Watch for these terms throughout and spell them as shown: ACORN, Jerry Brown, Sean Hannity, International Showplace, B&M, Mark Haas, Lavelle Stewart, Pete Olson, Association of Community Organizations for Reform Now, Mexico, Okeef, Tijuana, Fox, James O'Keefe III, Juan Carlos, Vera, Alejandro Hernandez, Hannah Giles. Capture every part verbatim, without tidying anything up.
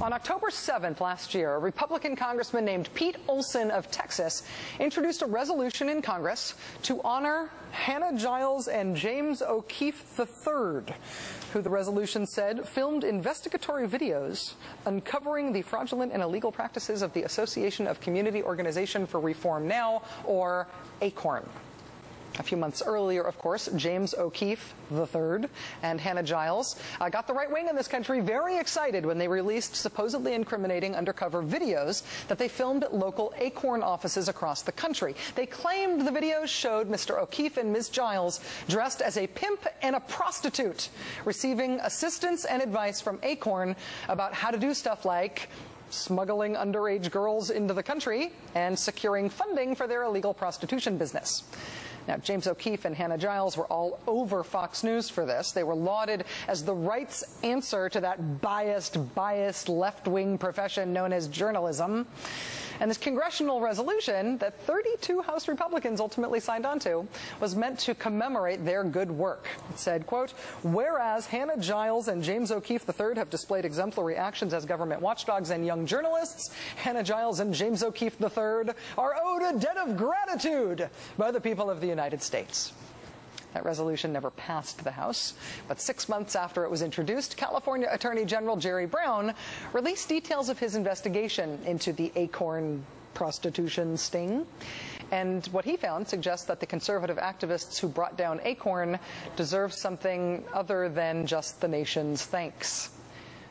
On October seventh last year, a Republican congressman named Pete Olson of Texas introduced a resolution in Congress to honor Hannah Giles and James O'Keefe the third, who the resolution said filmed investigatory videos uncovering the fraudulent and illegal practices of the Association of Community Organization for Reform Now, or ACORN. A few months earlier, of course, James O'Keefe the third and Hannah Giles uh, got the right wing in this country very excited when they released supposedly incriminating undercover videos that they filmed at local ACORN offices across the country. They claimed the videos showed Mister O'Keefe and Miz Giles dressed as a pimp and a prostitute, receiving assistance and advice from ACORN about how to do stuff like smuggling underage girls into the country and securing funding for their illegal prostitution business. Now, James O'Keefe and Hannah Giles were all over Fox News for this. They were lauded as the right's answer to that biased, biased left-wing profession known as journalism. And this congressional resolution that thirty-two House Republicans ultimately signed onto was meant to commemorate their good work. It said, quote, whereas Hannah Giles and James O'Keefe the third have displayed exemplary actions as government watchdogs and young journalists, Hannah Giles and James O'Keefe the third are owed a debt of gratitude by the people of the United States. That resolution never passed the House, but six months after it was introduced, California Attorney General Jerry Brown released details of his investigation into the ACORN prostitution sting. And what he found suggests that the conservative activists who brought down ACORN deserve something other than just the nation's thanks,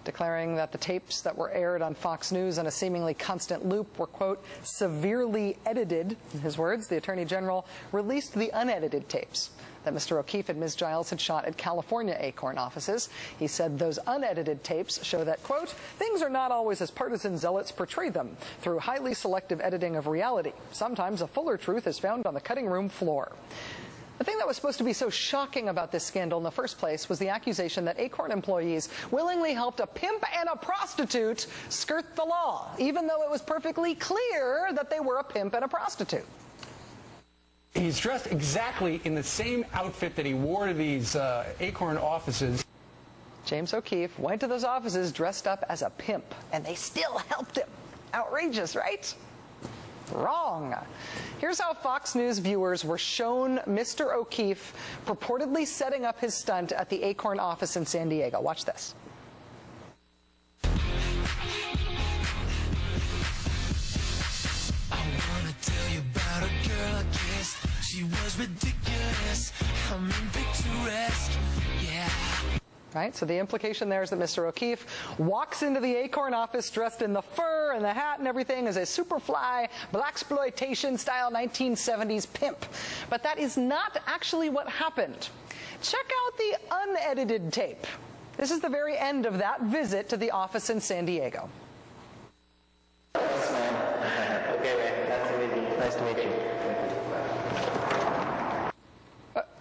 declaring that the tapes that were aired on Fox News in a seemingly constant loop were, quote, severely edited. In his words, the Attorney General released the unedited tapes that Mister O'Keefe and Miz Giles had shot at California ACORN offices. He said those unedited tapes show that, quote, things are not always as partisan zealots portray them through highly selective editing of reality. Sometimes a fuller truth is found on the cutting room floor. The thing that was supposed to be so shocking about this scandal in the first place was the accusation that ACORN employees willingly helped a pimp and a prostitute skirt the law, even though it was perfectly clear that they were a pimp and a prostitute. He's dressed exactly in the same outfit that he wore to these uh, ACORN offices. James O'Keefe went to those offices dressed up as a pimp, and they still helped him. Outrageous, right? Wrong. Here's how Fox News viewers were shown Mister O'Keefe purportedly setting up his stunt at the ACORN office in San Diego. Watch this. She was ridiculous. I mean, picturesque. Yeah. Right? So the implication there is that Mister O'Keefe walks into the ACORN office dressed in the fur and the hat and everything as a superfly, blaxploitation-style nineteen seventies pimp. But that is not actually what happened. Check out the unedited tape. This is the very end of that visit to the office in San Diego. Yes, ma'am. Okay, man. Nice to meet you. Nice to meet you.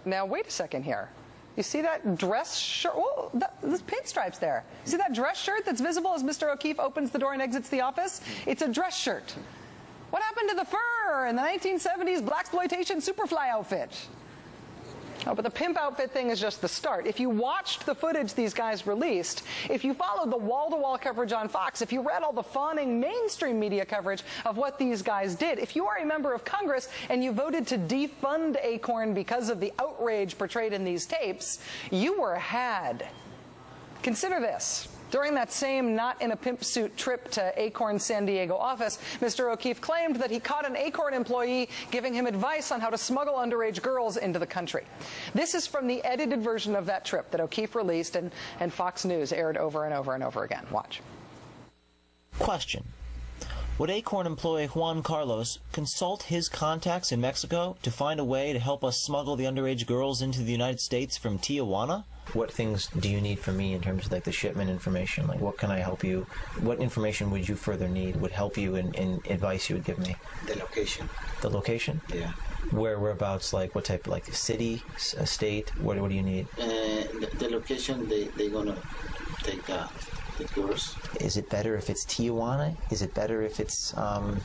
Now, wait a second here. You see that dress shirt? Oh, that, there's pinstripes there. You see that dress shirt that's visible as Mister O'Keefe opens the door and exits the office? It's a dress shirt. What happened to the fur and the nineteen seventies blaxploitation superfly outfit? Oh, but the pimp outfit thing is just the start. If you watched the footage these guys released, if you followed the wall-to-wall coverage on Fox, if you read all the fawning mainstream media coverage of what these guys did, if you are a member of Congress and you voted to defund ACORN because of the outrage portrayed in these tapes, you were had. Consider this. During that same not-in-a-pimp-suit trip to ACORN's San Diego office, Mister O'Keefe claimed that he caught an ACORN employee giving him advice on how to smuggle underage girls into the country. This is from the edited version of that trip that O'Keefe released and, and Fox News aired over and over and over again. Watch. Question. Would ACORN employee Juan Carlos consult his contacts in Mexico to find a way to help us smuggle the underage girls into the United States from Tijuana? What things do you need from me in terms of like the shipment information? Like, what can I help you? What information would you further need? Would help you in, in advice you would give me? The location. The location? Yeah. Where, whereabouts? Like, what type? Like, city, state? What, what do you need? Uh, the, the location they they gonna take uh, the girls. Is it better if it's Tijuana? Is it better if it's um,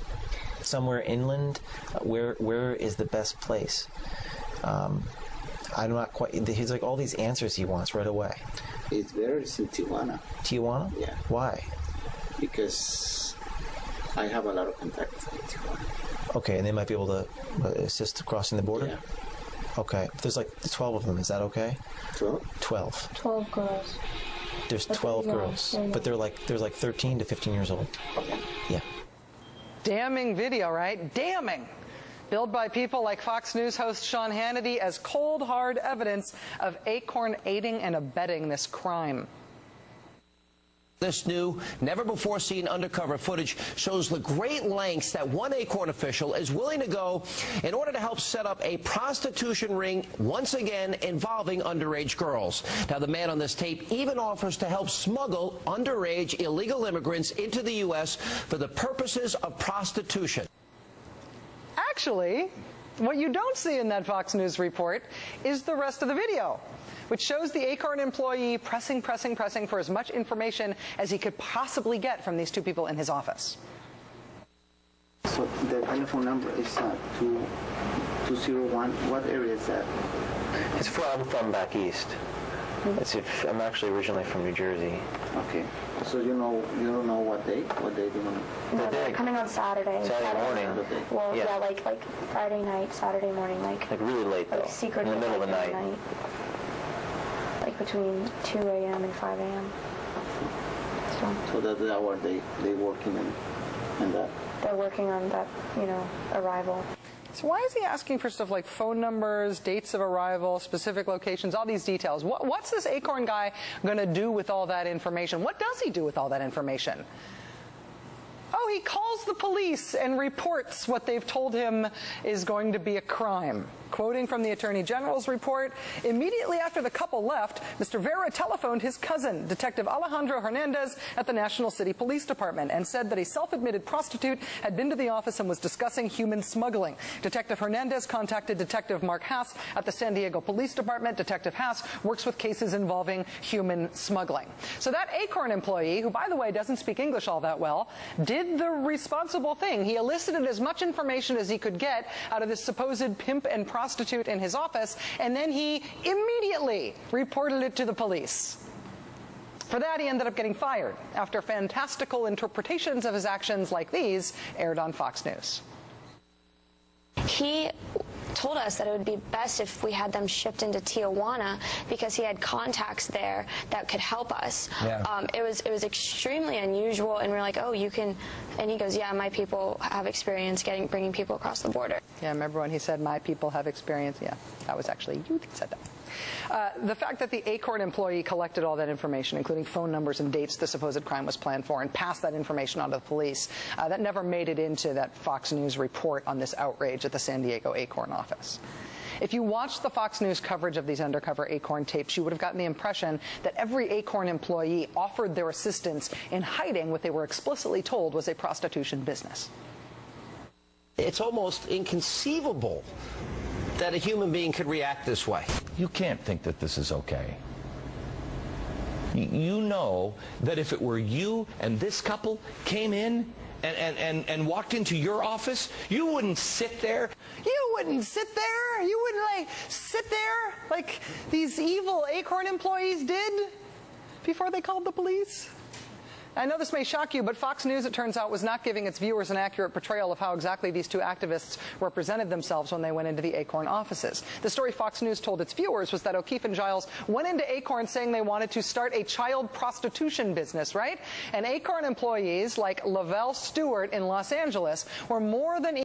somewhere inland? Where where is the best place? Um, I'm not quite. He's like all these answers he wants right away. It's better in Tijuana. Tijuana? Yeah. Why? because I have a lot of contact with Tijuana. Okay, and they might be able to assist crossing the border? Yeah. Okay. There's like twelve of them. Is that okay? twelve? twelve. twelve girls. There's twelve okay, yeah, girls, yeah, yeah. But they're like they're like thirteen to fifteen years old. Okay. Yeah. Damning video, right? Damning. Billed by people like Fox News host Sean Hannity as cold, hard evidence of ACORN aiding and abetting this crime. This new, never-before-seen undercover footage shows the great lengths that one ACORN official is willing to go in order to help set up a prostitution ring, once again involving underage girls. Now, the man on this tape even offers to help smuggle underage illegal immigrants into the U S for the purposes of prostitution. Actually, what you don't see in that Fox News report is the rest of the video, which shows the ACORN employee pressing, pressing, pressing for as much information as he could possibly get from these two people in his office. So the telephone number is uh, two zero one. What area is that? It's from, from back east. Mm-hmm. It's if, I'm actually originally from New Jersey. Okay. So you know you don't know what day? What day do you want to? No, they're coming on Saturday. Saturday, Saturday morning. Saturday. Well, yeah. yeah, like like Friday night, Saturday morning, like. Like really late though. Like secret in the middle of the night. night. Between two A M and five A M So, so that's the hour they, they're working on that? They're working on that, you know, arrival. So why is he asking for stuff like phone numbers, dates of arrival, specific locations, all these details? What, what's this ACORN guy going to do with all that information? What does he do with all that information? Oh, he calls the police and reports what they've told him is going to be a crime. Quoting from the Attorney General's report, immediately after the couple left, Mister Vera telephoned his cousin, Detective Alejandro Hernandez, at the National City Police Department, and said that a self-admitted prostitute had been to the office and was discussing human smuggling. Detective Hernandez contacted Detective Mark Haas at the San Diego Police Department. Detective Haas works with cases involving human smuggling. So that ACORN employee, who, by the way, doesn't speak English all that well, did the responsible thing. He elicited as much information as he could get out of this supposed pimp and prostitute prostitute in his office, and then he immediately reported it to the police. For that, he ended up getting fired after fantastical interpretations of his actions like these aired on Fox News. He told us that it would be best if we had them shipped into Tijuana because he had contacts there that could help us. Yeah. Um, it was it was extremely unusual, and we're like, oh, you can, and he goes, yeah, my people have experience getting bringing people across the border. Yeah, remember when he said, my people have experience? Yeah, that was actually you that said that. Uh, the fact that the ACORN employee collected all that information, including phone numbers and dates the supposed crime was planned for, and passed that information on to the police, uh, that never made it into that Fox News report on this outrage at the San Diego ACORN office. If you watched the Fox News coverage of these undercover ACORN tapes, you would have gotten the impression that every ACORN employee offered their assistance in hiding what they were explicitly told was a prostitution business. It's almost inconceivable that a human being could react this way. You can't think that this is okay. You know that if it were you and this couple came in and, and, and, and walked into your office, you wouldn't sit there. You wouldn't sit there. You wouldn't, like, sit there like these evil ACORN employees did before they called the police. I know this may shock you, but Fox News, it turns out, was not giving its viewers an accurate portrayal of how exactly these two activists represented themselves when they went into the ACORN offices. The story Fox News told its viewers was that O'Keefe and Giles went into ACORN saying they wanted to start a child prostitution business, right? And ACORN employees like Lavelle Stewart in Los Angeles were more than